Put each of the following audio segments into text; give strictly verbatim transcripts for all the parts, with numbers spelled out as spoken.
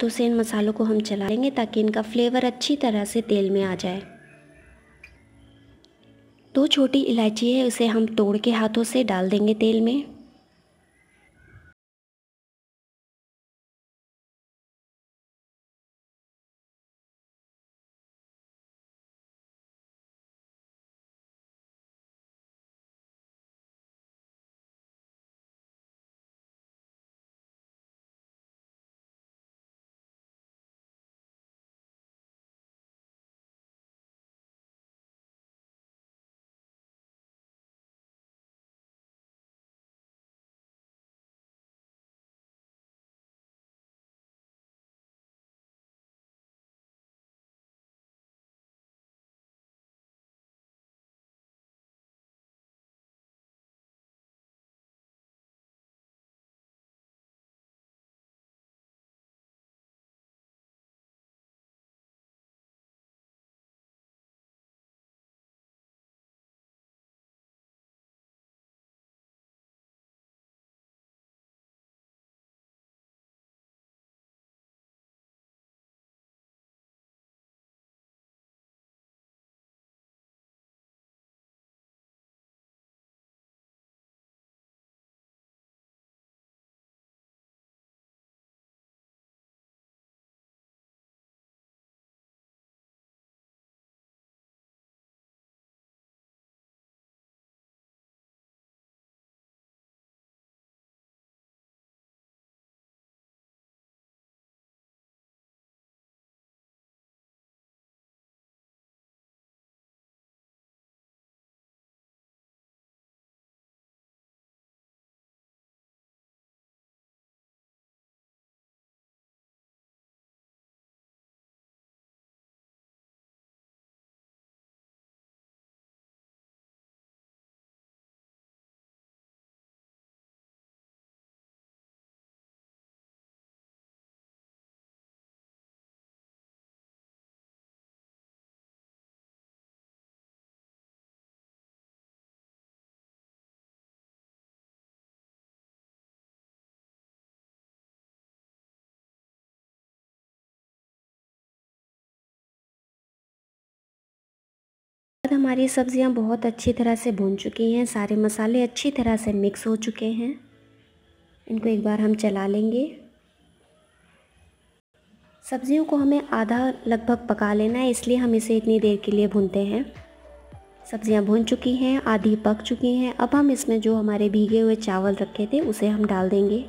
हाथों से इन मसालों को हम चला लेंगे ताकि इनका फ्लेवर अच्छी तरह से तेल में आ जाए। दो छोटी इलायची है, उसे हम तोड़ के हाथों से डाल देंगे तेल में। हमारी सब्जियां बहुत अच्छी तरह से भून चुकी हैं, सारे मसाले अच्छी तरह से मिक्स हो चुके हैं। इनको एक बार हम चला लेंगे। सब्जियों को हमें आधा लगभग पका लेना है, इसलिए हम इसे इतनी देर के लिए भूनते हैं। सब्जियां भून चुकी हैं, आधी पक चुकी हैं। अब हम इसमें जो हमारे भीगे हुए चावल रखे थे उसे हम डाल देंगे।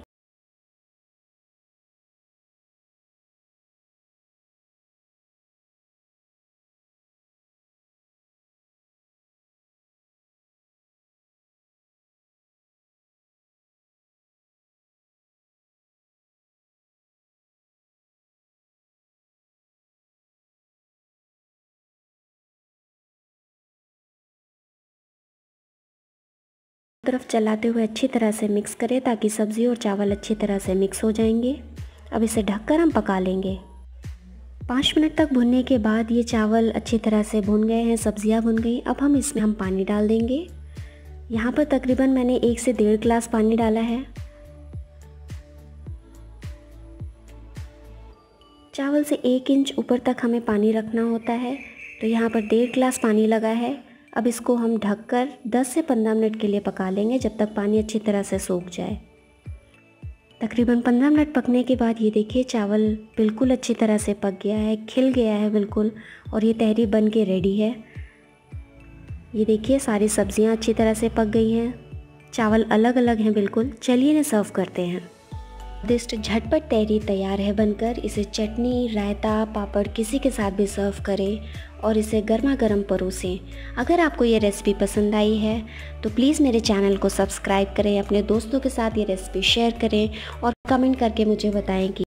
तरफ चलाते हुए अच्छी तरह से मिक्स करें ताकि सब्ज़ी और चावल अच्छी तरह से मिक्स हो जाएंगे। अब इसे ढककर हम पका लेंगे। पाँच मिनट तक भुनने के बाद ये चावल अच्छी तरह से भुन गए हैं, सब्जियां भुन गई। अब हम इसमें हम पानी डाल देंगे। यहाँ पर तकरीबन मैंने एक से डेढ़ गिलास पानी डाला है। चावल से एक इंच ऊपर तक हमें पानी रखना होता है, तो यहाँ पर डेढ़ गिलास पानी लगा है। अब इसको हम ढककर दस से पंद्रह मिनट के लिए पका लेंगे, जब तक पानी अच्छी तरह से सूख जाए। तकरीबन पंद्रह मिनट पकने के बाद ये देखिए चावल बिल्कुल अच्छी तरह से पक गया है, खिल गया है बिल्कुल, और ये तहरी बन के रेडी है। ये देखिए सारी सब्जियां अच्छी तरह से पक गई हैं, चावल अलग अलग हैं बिल्कुल। चलिए इन्हें सर्व करते हैं। स्वादिष्ट झटपट तहरी तैयार है बनकर। इसे चटनी, रायता, पापड़ किसी के साथ भी सर्व करें और इसे गर्मा गर्म परोसें। अगर आपको ये रेसिपी पसंद आई है तो प्लीज़ मेरे चैनल को सब्सक्राइब करें, अपने दोस्तों के साथ ये रेसिपी शेयर करें और कमेंट करके मुझे बताएं कि